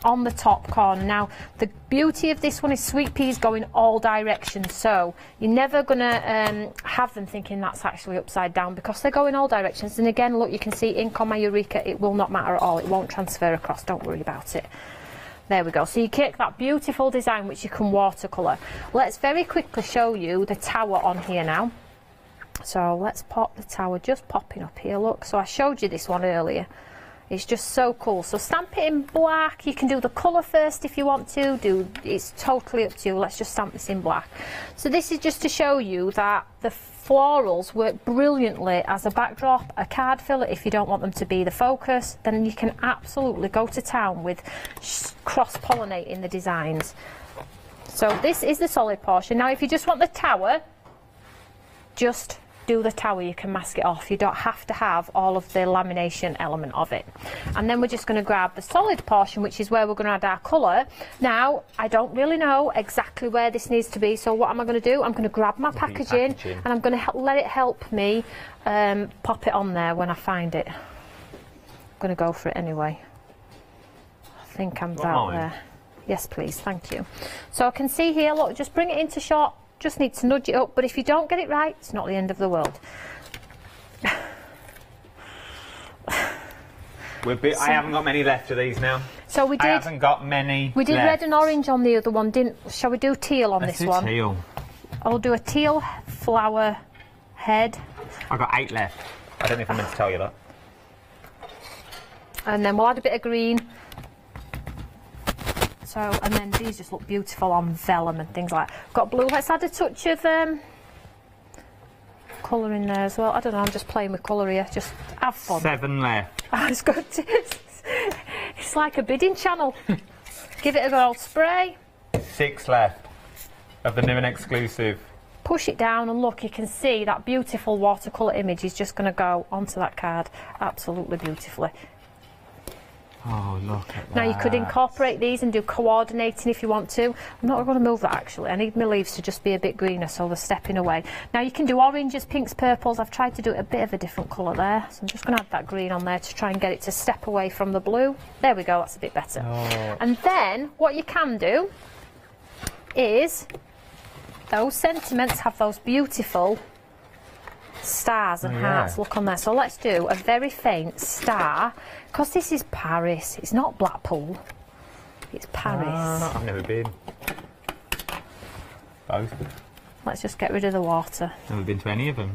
on the top corner. Now, the beauty of this one is sweet peas go in all directions, so you're never going to um, have them thinking that's actually upside down, because they go in all directions. And again, look, you can see ink on my Eureka, it will not matter at all. It won't transfer across, don't worry about it. There we go. So you get that beautiful design, which you can watercolour. Let's very quickly show you the tower on here now. So let's pop the tower, just popping up here, look. So I showed you this one earlier. It's just so cool. So stamp it in black. You can do the colour first if you want to. Do It's totally up to you. Let's just stamp this in black. So this is just to show you that the florals work brilliantly as a backdrop, a card filler if you don't want them to be the focus. Then you can absolutely go to town with cross-pollinating the designs. So this is the solid portion. Now if you just want the tower, just do the tower. You can mask it off. You don't have to have all of the lamination element of it. And then we're just going to grab the solid portion, which is where we're going to add our colour. Now I don't really know exactly where this needs to be, so what am I going to do? I'm going to grab my packaging, packaging and I'm going to let it help me um, pop it on there when I find it. I'm going to go for it anyway. I think I'm about there. Yes please, thank you. So I can see here, look, just bring it into shot. Just need to nudge it up, but if you don't get it right, it's not the end of the world. We're bit, so, I haven't got many left of these now. So we did. I haven't got many. We did left. red and orange on the other one, didn't? Shall we do teal on Let's this do one? Teal. I'll do a teal flower head. I got eight left. I don't know if I meant to tell you that. And then we'll add a bit of green. So, and then these just look beautiful on vellum and things like that. Got blue. Let's add a touch of um, colour in there as well. I don't know, I'm just playing with colour here. Just have fun. Seven left. I was going to, it's, it's like a bidding channel. Give it a good old spray. Six left of the new and exclusive. Push it down and look, you can see that beautiful watercolour image is just going to go onto that card absolutely beautifully. Oh, look at that. Now you could incorporate these and do coordinating if you want to. I'm not going to move that actually. I need my leaves to just be a bit greener so they're stepping away. Now you can do oranges, pinks, purples. I've tried to do it a bit of a different colour there. So I'm just going to add that green on there to try and get it to step away from the blue. There we go, that's a bit better. Oh. And then what you can do is those sentiments have those beautiful stars and oh, yeah. hearts, look on there. So let's do a very faint star, because this is Paris, it's not Blackpool, it's Paris. Uh, I've never been. Both. Let's just get rid of the water. Never been to any of them.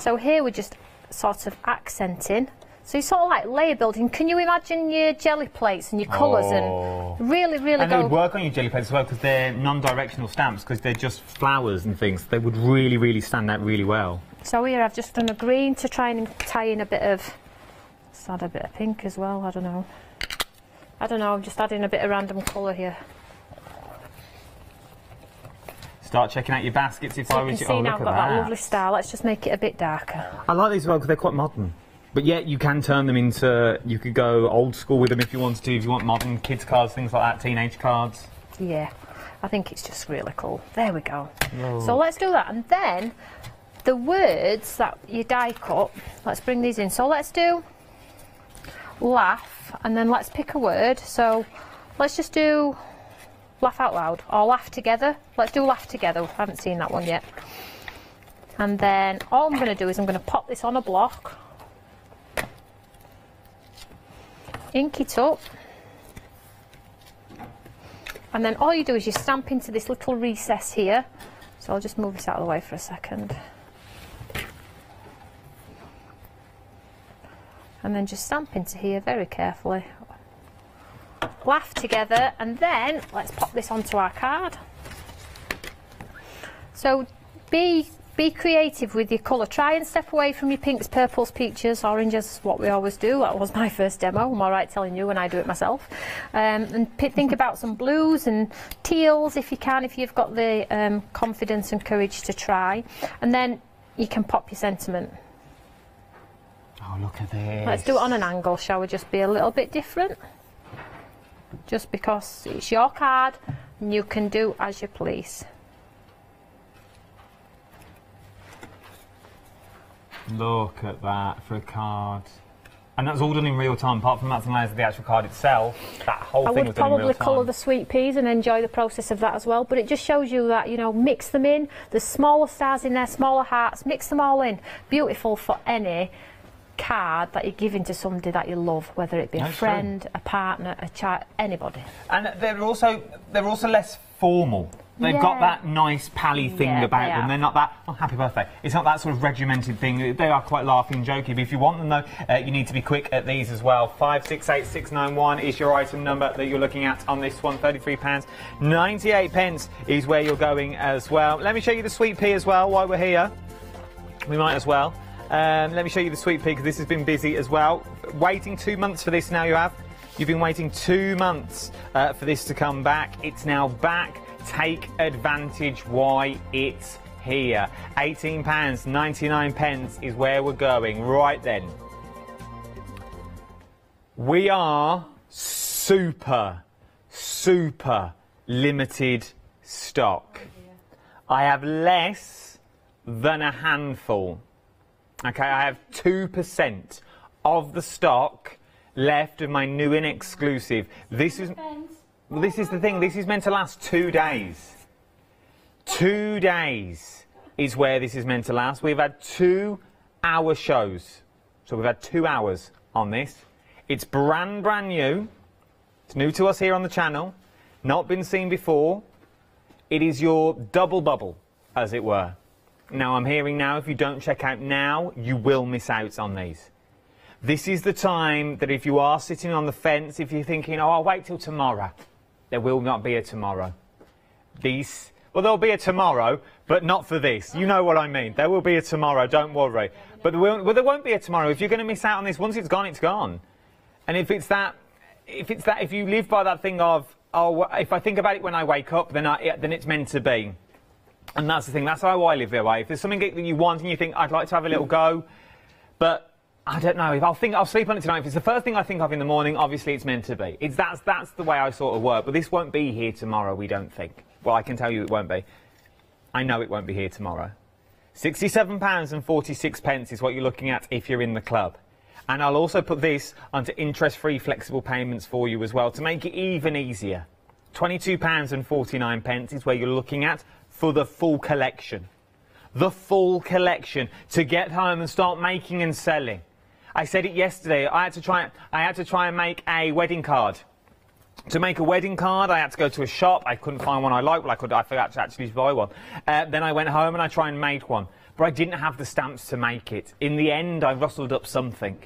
So here we're just sort of accenting. So you sort of like layer building. Can you imagine your jelly plates and your colours oh. and really, really? And they would work on your jelly plates as well because they're non-directional stamps because they're just flowers and things. They would really, really stand out really well. So here I've just done a green to try and tie in a bit of. Let's add a bit of pink as well. I don't know. I don't know. I'm just adding a bit of random colour here. Start checking out your baskets if so I was. You can see oh, now I've got that. that lovely star. Let's just make it a bit darker. I like these as well because they're quite modern. But yet you can turn them into, you could go old school with them if you wanted to, if you want modern kids cards, things like that, teenage cards. Yeah, I think it's just really cool. There we go. Oh. So let's do that. And then the words that you die cut, let's bring these in. So let's do laugh and then let's pick a word. So let's just do laugh out loud or laugh together. Let's do laugh together. I haven't seen that one yet. And then all I'm going to do is I'm going to pop this on a block. Ink it up, and then all you do is you stamp into this little recess here. So I'll just move this out of the way for a second, and then just stamp into here very carefully. Laugh together, and then let's pop this onto our card. So be be creative with your colour. Try and step away from your pinks, purples, peaches, oranges, what we always do. That was my first demo, I'm all right telling you when I do it myself. Um, and p think about some blues and teals if you can, if you've got the um, confidence and courage to try. And then you can pop your sentiment. Oh, look at this. Let's do it on an angle, shall we? Just be a little bit different. Just because it's your card and you can do as you please. Look at that for a card. And that's all done in real time, apart from that's analysing the actual card itself. That whole thing was done in real time. I would probably colour the sweet peas and enjoy the process of that as well, but it just shows you that, you know, mix them in. There's smaller stars in there, smaller hearts, mix them all in. Beautiful for any card that you're giving to somebody that you love, whether it be a friend, a partner, a child, anybody. And they're also, they're also less formal. They've yeah. got that nice pally thing yeah, about they them. Are. They're not that, oh, happy birthday. It's not that sort of regimented thing. They are quite laughing, jokey. But if you want them, though, uh, you need to be quick at these as well. five six eight six nine one is your item number that you're looking at on this one. thirty-three pounds ninety-eight is where you're going as well. Let me show you the sweet pea as well while we're here. We might as well. Um, let me show you the sweet pea because this has been busy as well. Waiting two months for this now, you have. You've been waiting two months uh, for this to come back. It's now back. Take advantage why it's here. eighteen pounds ninety-nine is where we're going. Right then. We are super, super limited stock. I have less than a handful. Okay, I have two percent of the stock left of my new and exclusive. This is... Well, this is the thing, this is meant to last two days. Two days is where this is meant to last. We've had two hour shows. So we've had two hours on this. It's brand, brand new. It's new to us here on the channel. Not been seen before. It is your double bubble, as it were. Now, I'm hearing now, if you don't check out now, you will miss out on these. This is the time that if you are sitting on the fence, if you're thinking, oh, I'll wait till tomorrow. There will not be a tomorrow. These, well, there'll be a tomorrow, but not for this. You know what I mean. There will be a tomorrow, don't worry. But there won't, well, there won't be a tomorrow. If you're going to miss out on this, once it's gone, it's gone. And if it's that, if it's that, if you live by that thing of, oh, if I think about it when I wake up, then, I, then it's meant to be. And that's the thing, that's how I live that way. If there's something that you want and you think, I'd like to have a little go, but I don't know. If I'll think I'll sleep on it tonight. If it's the first thing I think of in the morning, obviously it's meant to be. It's that's that's the way I sort of work. But this won't be here tomorrow. We don't think. Well, I can tell you it won't be. I know it won't be here tomorrow. sixty-seven pounds forty-six is what you're looking at if you're in the club. And I'll also put this onto interest-free flexible payments for you as well to make it even easier. twenty-two pounds forty-nine is where you're looking at for the full collection. The full collection to get home and start making and selling. I said it yesterday. I had to try. I had to try and make a wedding card. To make a wedding card, I had to go to a shop. I couldn't find one I liked. Well, I could. I forgot to actually buy one. Uh, then I went home and I tried and made one, but I didn't have the stamps to make it. In the end, I rustled up something,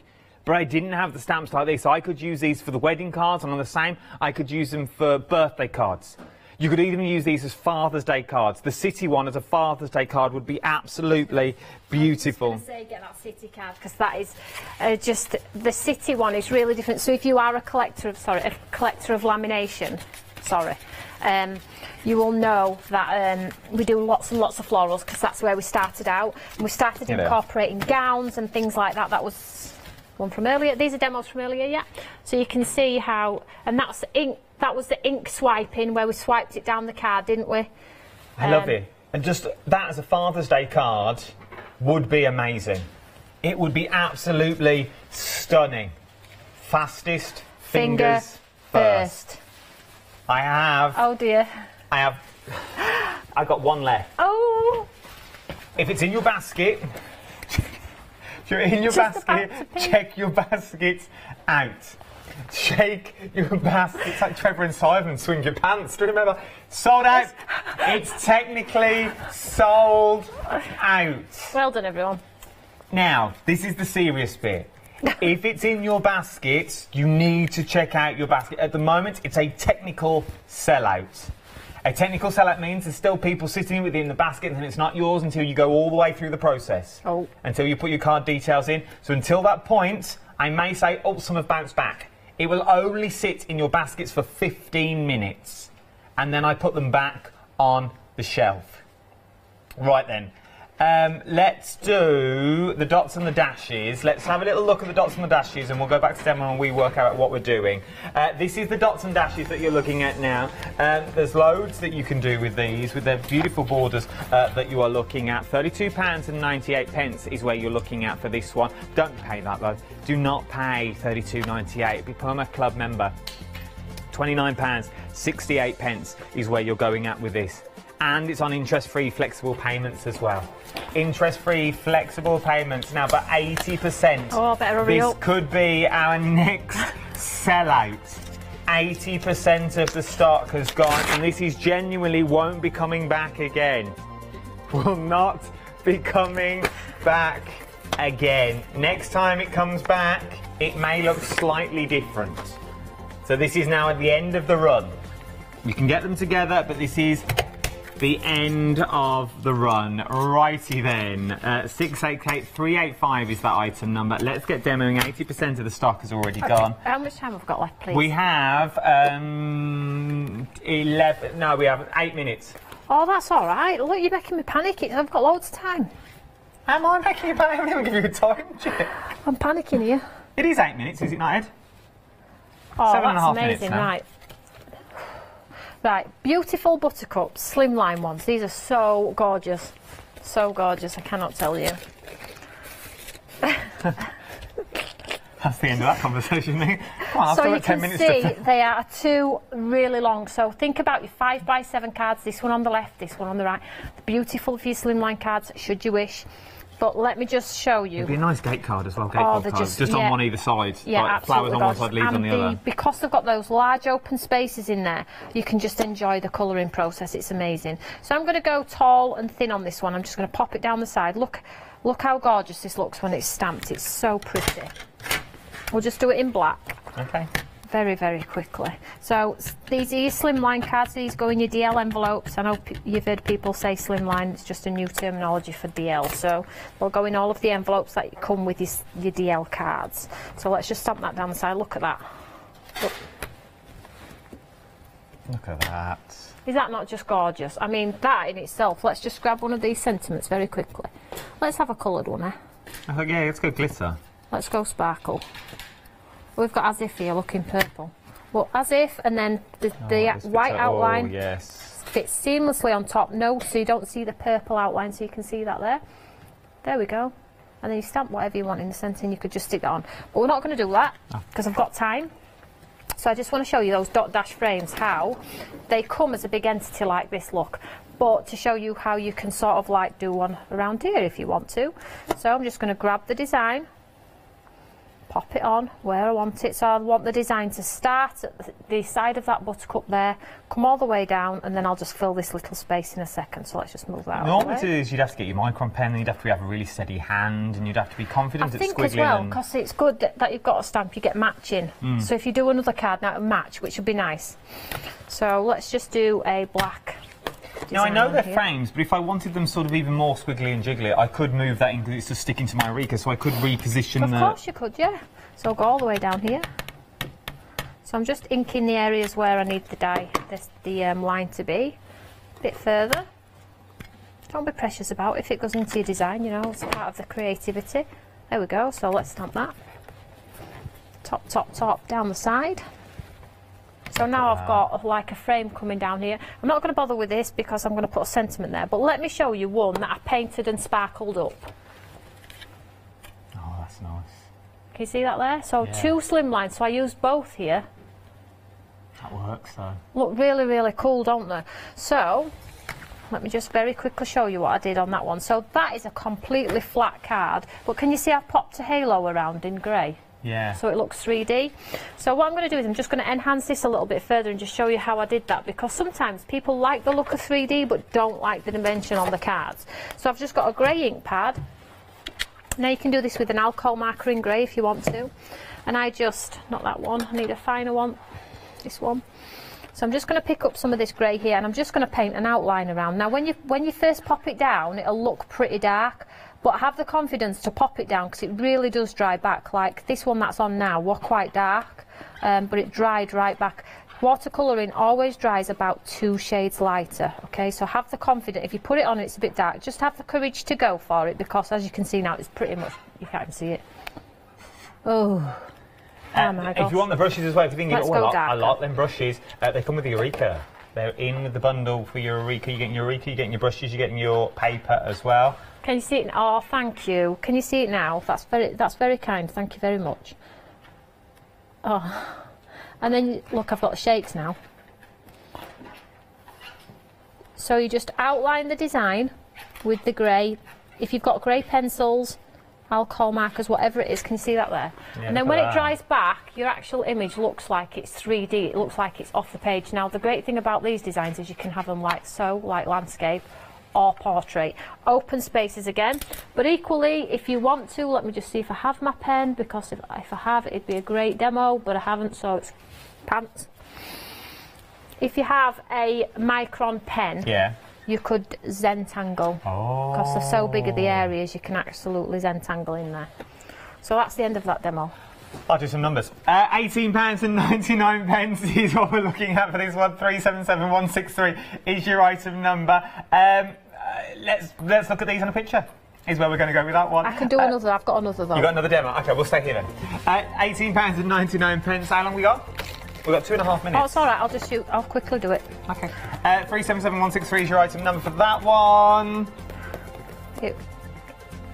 but I didn't have the stamps like this. I could use these for the wedding cards, and on the same, I could use them for birthday cards. You could even use these as Father's Day cards. The city one as a Father's Day card would be absolutely beautiful. I was just going to say, get that city card, because that is uh, just the city one is really different. So if you are a collector of sorry, a collector of lamination, sorry, um, you will know that um, we do lots and lots of florals, because that's where we started out. And we started you know. incorporating gowns and things like that. That was one from earlier. These are demos from earlier, yeah. So you can see how, and that's ink. That was the ink swiping, where we swiped it down the card, didn't we? Um, I love it. And just that as a Father's Day card would be amazing. It would be absolutely stunning. Fastest fingers, fingers first. first. I have... Oh, dear. I have... I've got one left. Oh! If it's in your basket... if you're in your just basket, check your basket out. Shake your basket. It's like Trevor and Simon, swing your pants. Do you remember? Sold out. It's technically sold out. Well done, everyone. Now, this is the serious bit. If it's in your basket, you need to check out your basket. At the moment, it's a technical sellout. A technical sellout means there's still people sitting within the basket and it's not yours until you go all the way through the process. Oh. Until you put your card details in. So until that point, I may say, oh, some have bounced back. It will only sit in your baskets for fifteen minutes, and then I put them back on the shelf. Right then, um, let's do the dots and the dashes. Let's have a little look at the dots and the dashes, and we'll go back to demo and we work out what we're doing. Uh, this is the dots and dashes that you're looking at now. Um, there's loads that you can do with these, with their beautiful borders uh, that you are looking at. thirty-two pounds ninety-eight is where you're looking at for this one. Don't pay that though. Do not pay thirty-two pounds ninety-eight. Become a club member. twenty-nine pounds sixty-eight is where you're going at with this. And it's on interest-free flexible payments as well. Interest-free flexible payments now, but eighty percent. Oh, better hurry up. This could be our next sellout. eighty percent of the stock has gone, and this is genuinely won't be coming back again. Will not be coming back again. Next time it comes back, it may look slightly different. So this is now at the end of the run. You can get them together, but this is the end of the run. Righty then, uh, six eight eight three eight five is that item number. Let's get demoing. eighty percent of the stock has already okay. gone. How much time have we got left, please? We have um, eleven. No, we have eight minutes. Oh, that's all right. Look, you're making me panic. I've got loads of time. Am I making you panic? I haven't even given you a time check. I'm panicking here. It is eight minutes, is it not, Ed? Oh, Seven and a half minutes. That's amazing, right? Right, beautiful buttercups, slimline ones. These are so gorgeous, so gorgeous. I cannot tell you. That's the end of that conversation. Come on, so I've got ten minutes to... So you can see they are two really long. So think about your five by seven cards. This one on the left, this one on the right. Beautiful for your slimline cards, should you wish. But let me just show you. It'd be a nice gate card as well. Gate oh, cards, just, just yeah, on one either side. Yeah, like flowers on one side, leaves and on the, the other. Because they've got those large open spaces in there, you can just enjoy the colouring process. It's amazing. So I'm going to go tall and thin on this one. I'm just going to pop it down the side. Look, look how gorgeous this looks when it's stamped. It's so pretty. We'll just do it in black. Okay. Very, very quickly. So these are your slimline cards. These go in your D L envelopes. I know you've heard people say slimline. It's just a new terminology for D L. So they'll go in all of the envelopes that come with your, your D L cards. So let's just stamp that down the side. Look at that. Look. Look at that. Is that not just gorgeous? I mean, that in itself. Let's just grab one of these sentiments very quickly. Let's have a coloured one, eh? I thought, yeah, let's go glitter. Let's go sparkle. We've got as if here looking purple. Well, as if, and then the, the oh, white fits outline oh, yes. fits seamlessly on top. No, so you don't see the purple outline, so you can see that there. There we go. And then you stamp whatever you want in the centre, and you could just stick that on. But we're not going to do that because I've got time. So I just want to show you those dot dash frames, how they come as a big entity like this, look. But to show you how you can sort of like do one around here if you want to. So I'm just going to grab the design, pop it on where I want it. So I want the design to start at the side of that buttercup there, come all the way down, and then I'll just fill this little space in a second. So let's just move that out. Normally to this you'd have to get your micron pen, and you'd have to have a really steady hand, and you'd have to be confident at squiggling. I think as well, because it's good that, that you've got a stamp, you get matching. Mm. So if you do another card now, it'll match, which would be nice. So let's just do a black. Now I know they're here. frames, but if I wanted them sort of even more squiggly and jiggly, I could move that in because it's just sticking to my Eureka, so I could reposition of the... Of course you could, yeah. So I'll go all the way down here. So I'm just inking the areas where I need the dye, this, the um, line to be. A bit further. Don't be precious about it. If it goes into your design, you know, it's part of the creativity. There we go, so let's stamp that. Top, top, top, down the side. So now I've got like a frame coming down here. I'm not going to bother with this because I'm going to put a sentiment there, but let me show you one that I painted and sparkled up. Oh, that's nice. Can you see that there? So yeah. Two slim lines, so I used both here. That works though. Look really, really cool, don't they? So let me just very quickly show you what I did on that one. So that is a completely flat card, but can you see I've popped a halo around in grey? Yeah. So it looks three D. So what I'm going to do is I'm just going to enhance this a little bit further and just show you how I did that, because sometimes people like the look of three D but don't like the dimension on the cards. So I've just got a grey ink pad. Now you can do this with an alcohol marker in grey if you want to. And I just, not that one, I need a finer one, this one. So I'm just going to pick up some of this grey here and I'm just going to paint an outline around. Now when you, when you first pop it down, it'll look pretty dark. But have the confidence to pop it down because it really does dry back. Like this one that's on now, we're quite dark, um, but it dried right back. Watercolouring always dries about two shades lighter, okay? So have the confidence, if you put it on it's a bit dark, just have the courage to go for it because as you can see now it's pretty much, you can't even see it. Oh. Uh, oh my gosh. If you want the brushes as well, if you think you got a lot, then brushes, uh, they come with the Eureka. They're in with the bundle for your Eureka. You're getting your Eureka, you're getting your brushes, you're getting your paper as well. Can you see it? Oh, thank you. Can you see it now? That's very, that's very kind. Thank you very much. Oh, and then look, I've got the shakes now. So you just outline the design with the grey. If you've got grey pencils, alcohol markers, whatever it is, can you see that there? Yeah, and then when that. it dries back, your actual image looks like it's three D. It looks like it's off the page. Now the great thing about these designs is you can have them like so, like landscape. Or portrait, open spaces again, but equally if you want to, let me just see if I have my pen, because if, if I have it'd be a great demo, but I haven't, so it's pants. If you have a micron pen, yeah, you could zentangle, oh. because they're so big are the areas, you can absolutely zentangle in there. So that's the end of that demo. I'll do some numbers. Uh, eighteen pounds and ninety-nine pence is what we're looking at for this one. three seven seven one six three is your item number. Um, Uh, let's let's look at these on a picture. Is where we're going to go with that one. I can do uh, another. I've got another though. You got another demo. Okay, we'll stay here then. Uh, Eighteen pounds and ninety nine pence. How long we got? We've got two and a half minutes. Oh, it's all right. I'll just shoot. I'll quickly do it. Okay. Uh, three seven seven one six three is your item number for that one. Yep.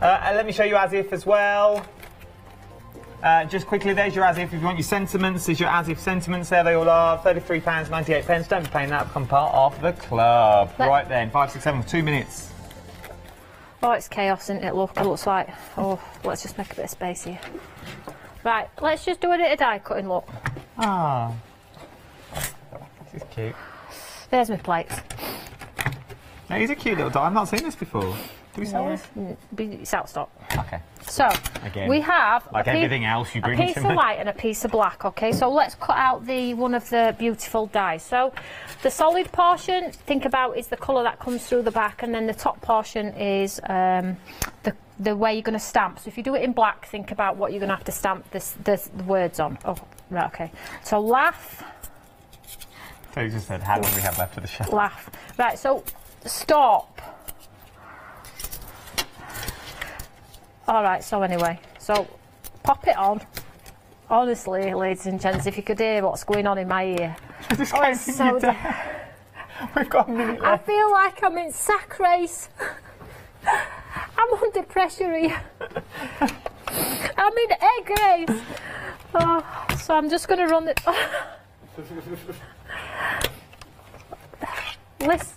Uh, and let me show you as if as well. Uh, just quickly, there's your as if. If you want your sentiments, there's your as if sentiments. There they all are. thirty-three pounds ninety-eight. Don't be paying that. Become part of the club. Let right then, five, six, seven, two minutes. Oh, it's chaos, isn't it? Look, it looks like. Oh, let's just make a bit of space here. Right, let's just do a bit of die cutting. Look. Ah, this is cute. There's my plates. That is a cute little die. I've not seen this before. Do we sell this? It's out of stock. Okay. So, Again, we have like everything else you bring a piece of white and a piece of black, okay? So let's cut out the one of the beautiful dyes. So the solid portion, think about, is the colour that comes through the back, and then the top portion is um, the, the way you're going to stamp. So if you do it in black, think about what you're going to have to stamp this, this, the words on. Oh, right, okay. So laugh. So you just said, how long do we have left of the show? Laugh. Right, so stop. All right, so anyway, so pop it on. Honestly, ladies and gents, if you could hear what's going on in my ear. Oh, it's so We've got a minute left. I feel like I'm in sack race. I'm under pressure here. I'm in egg race. Oh, so I'm just going to run it. Listen.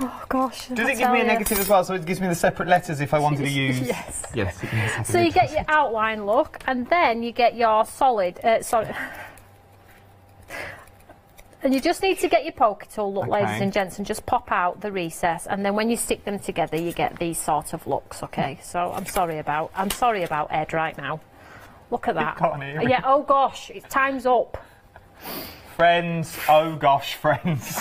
Oh gosh. Does it give me a negative as well, so it gives me the separate letters if I wanted to use? Yes. Yes. Yes. So you get your outline look, and then you get your solid. Uh, sorry. And you just need to get your polka tool look, okay, ladies and gents, and just pop out the recess, and then when you stick them together, you get these sort of looks. Okay. So I'm sorry about I'm sorry about Ed right now. Look at that. Yeah. Oh gosh, it's time's up. Friends. Oh gosh, friends.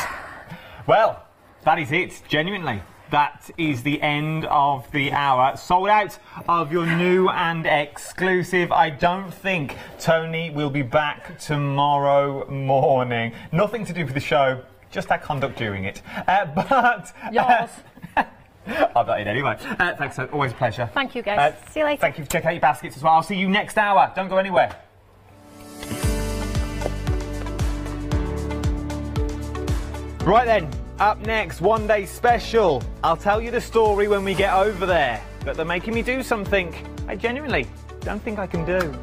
Well. That is it, genuinely. That is the end of the hour. Sold out of your new and exclusive. I don't think Toni will be back tomorrow morning. Nothing to do with the show, just our conduct during it. Uh, but... Yours. Uh, I'm not in anyway. Uh, thanks, always a pleasure. Thank you, guys. Uh, see you later. Thank you for checking out your baskets as well. I'll see you next hour. Don't go anywhere. Right then. Up next, one day special. I'll tell you the story when we get over there, but they're making me do something I genuinely don't think I can do.